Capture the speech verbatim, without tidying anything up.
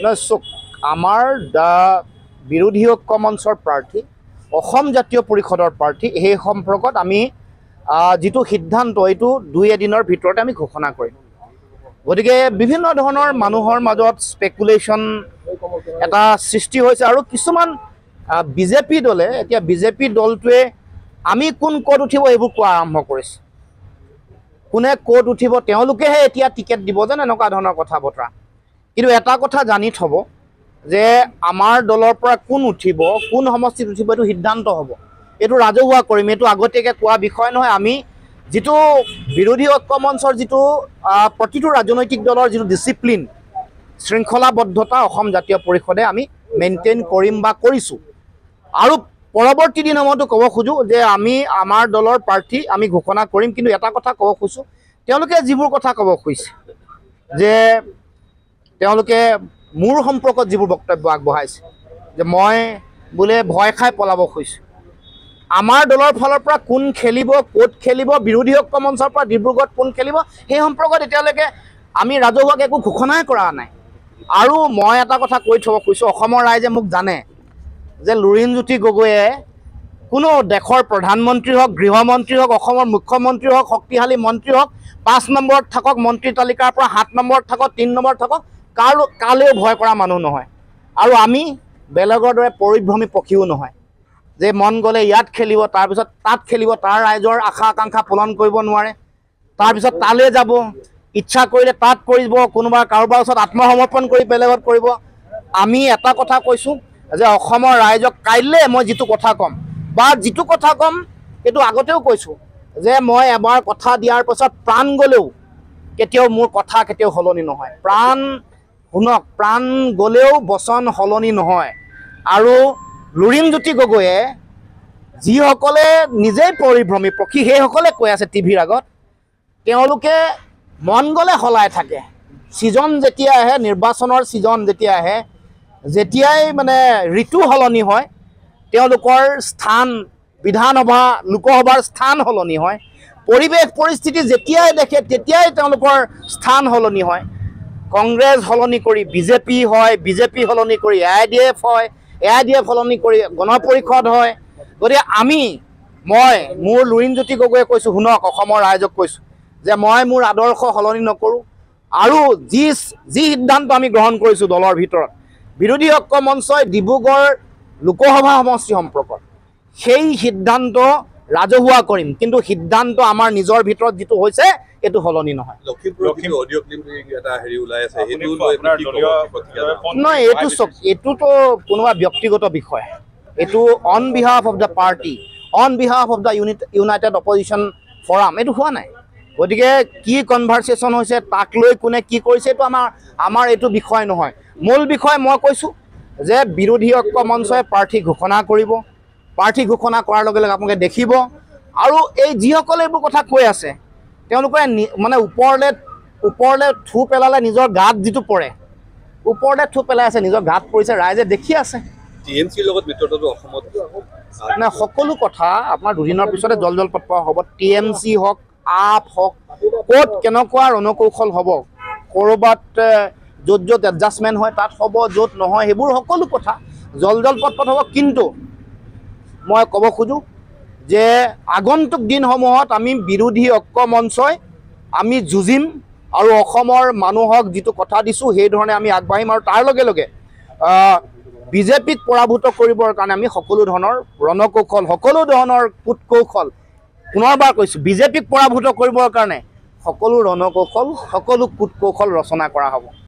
No, so Amar the Birudhiyo Commons or Party, Ohom Jatiyo Purikodor Party, He Hom Progot, Ami Jitu Hiddan Toitu, Dui Dinner Pitot, Ami Kokonakoi. Gotike bibhinno dhৰণৰ মানুহৰ মাজত speculation এটা সৃষ্টি হৈছে আৰু কিছুমান BJP দলে এতিয়া BJP দলটোৱে আমি কোন কোড উঠিব এবোৰ কোৱা আৰম্ভ কৰিছে কোনে কোড উঠিব তেওঁলোকে হে এতিয়া টিকেট দিব জানে নকা ধৰণৰ কথা বতৰা কিন্তু এটা কথা জানি থব যে আমাৰ দলৰ পৰা কোন উঠিব কোন সমষ্টি উঠিব এটো সিদ্ধান্ত হ'ব এটো ৰাজহুৱা কৰিম এটো আগতেকে কোৱা বিষয় নহয় আমি जितो विरोधी ঐক্যমঞ্চৰ जितो প্ৰতিটো ৰাজনৈতিক দলৰ जितो ডিসিপ্লিন শৃংখলাবদ্ধতা অসম জাতীয় পৰিষদে আমি মেইনটেইন কৰিম বা কৰিছো আৰু পৰৱৰ্তী দিনমতো কব খুজু যে আমি আমাৰ দলৰ প্ৰাৰ্থী আমি ঘোষণা কৰিম কিন্তু এটা কথা কব খুজু তেওঁলোকে যিবোৰ কথা কব খুজিছে যে তেওঁলোকে মূৰ সম্পৰ্কত যিবোৰ বক্তব্য আগবঢ়াইছে যে মই বুলে ভয় খাই পলাব খুজিছে আমাৰ দলৰ ফলৰ পৰা কোন খেলিব কোট খেলিব বিৰোধী ঐক্যমঞ্চৰ পৰা ডিব্ৰুগড়ত কোন খেলিব সেই সম্পৰ্কত এতিয়ালৈকে আমি ৰাজহুৱাক একো ঘোষণাই কৰা নাই আৰু মই এটা কথা কৈ থব কৈছো অসমৰ ৰাইজে মোক জানে যে লুৰিনজ্যোতি গগৈয়ে কোনো দেশৰ প্ৰধানমন্ত্ৰী হওক গৃহমন্ত্ৰী হওক অসমৰ মুখ্যমন্ত্ৰী হওক শক্তিশালী মন্ত্ৰী হওক পাঁচ নম্বৰত থাকক মন্ত্ৰী তালিকাৰ পৰা সাত নম্বৰত থাকক তিনি নম্বৰত থাকক কাৰ কালেও ভয় কৰা মানুহ নহয় আৰু আমি বেলগৰ দৰে পৰিভ্ৰমী পক্ষীও নহয় যে মন গলে ইয়াত খেলিব তাৰ পিছত তাত খেলিব তাৰ ৰাইজৰ আশা আকাংক্ষা পূৰণ কৰিব নোৱাৰে তাৰ পিছত তালে যাব ইচ্ছা কৰিলে তাত কৰিব কোনোবা কাৰোবাৰ ওচৰত আত্মসমৰ্পণ কৰি বেলেগত কৰিব আমি এটা কথা কৈছো যে অসমৰ ৰাইজক কাইলে মই যেটো কথা কম বা যেটো কথা কম এটো আগতেও কৈছো যে মই এবাৰ কথা দিয়াৰ পিছত প্ৰাণ গলেও কেতিয়াও মোৰ কথা কেতিয়াও হলনি নহয় প্ৰাণ শুনক প্ৰাণ গলেও বচন হলনি নহয় আৰু লুৰিনজ্যোতি গগৈয়ে যিসকলে নিজেই পৰিভ্ৰমী পক্ষী হেসকলে কৈ আছে টিভিৰ আগত তেওঁলোকে মন গলে হলাই থাকে সিজন যেতিয়া আহে নিৰ্বাচনৰ সিজন যেতিয়া আহে যেতিয়াই মানে ঋতু হলনি হয় তেওঁলোকৰ স্থান বিধানসভা লোকসভাৰ স্থান হলনি হয় পৰিবেশ পৰিস্থিতি যেতিয়াই দেখে তেতিয়াই তেওঁলোকৰ স্থান হলনি হয় কংগ্ৰেছ হলনি কৰি বিজেপি হয় বিজেপি হলনি কৰি আইডিএফ হয় এআইডিএফ হলনি কৰি গণপৰিষদ হয় গৰি আমি মই মোৰ লুৰিনজ্যোতি গগৈয়ে কৈছো হুনক অসমৰ ৰাইজক কৈছো যে মই মোৰ আদৰ্শ হলনি নকৰো আৰু যি যি সিদ্ধান্ত আমি গ্ৰহণ কৰিছো দলৰ ভিতৰত বিৰোধী ঐক্য মঞ্চই ডিব্ৰুগড় লোকসভা সমষ্টি সম্পৰ্কত সেই সিদ্ধান্ত ৰাজহুৱা কৰিম কিন্তু সিদ্ধান্ত আমাৰ নিজৰ ভিতৰত যেটো হৈছে এটো হলনি নহয় লক্ষীপুৰ অডিও ক্লিপ এটা হেৰি উলাই আছে হেতু আপোনাৰ দলীয় নহয় এটো এটো তো কোনোবা ব্যক্তিগত বিষয় এটো on behalf of the party on behalf of the united opposition forum এটো হোৱা নাই ওদিকে কি কনভাৰসেশন হৈছে তাক লৈ কোনে কি কৰিছে এটো আমাৰ আমাৰ এটো বিষয় নহয় মূল বিষয় মই কৈছো যে বিৰোধী ঐক্য মঞ্চই পাৰ্টি ঘোষণা কৰিব পাৰ্টি ঘোষণা কৰাৰ লগে লগে আপোনাক দেখিব আৰু এই যিসকলে এই কথা কৈ আছে তেওঁলোকে মানে উপৰলে উপৰলে থু পেলালে নিজৰ গাত যেটো পৰে উপৰলে থু পেলাই আছে নিজৰ গাত পৰিছে ৰাইজে দেখি আছে টিএমসি লগত বিতৰটো অসমত না সকলো কথা আপোনাৰ দুদিনৰ পিছতে জলজল পত্প হ'ব টিএমসি হক আপ হক কোট কেনকুৱা ৰণকৌশল হ'ব কৰবাত যত যত এডজাষ্টমেন্ট হয় তাত হ'ব যত নহয় হেবোৰ সকলো কথা জলজল পত্প হ'ব কিন্তু মই কব খুজু যে আগন্তুক দিনসমূহত আমি বিৰোধী ঐক্য মঞ্চই আমি যুজিম আৰু অসমৰ মানুহক যেটো কথা দিছো সেই ধৰণে আমি আগবাঢ়িম আৰু তাৰ লগে লগে বিজেপিক পৰাভূত কৰিবৰ কাৰণে আমি সকলো ধৰণৰ ৰণকৌশল সকলো ধৰণৰ কুটকৌশল পুনৰবাৰ কৈছো বিজেপিক পৰাভূত কৰিবৰ কাৰণে সকলো ৰণকৌশল সকলো কুটকৌশল ৰচনা কৰা হ'ব।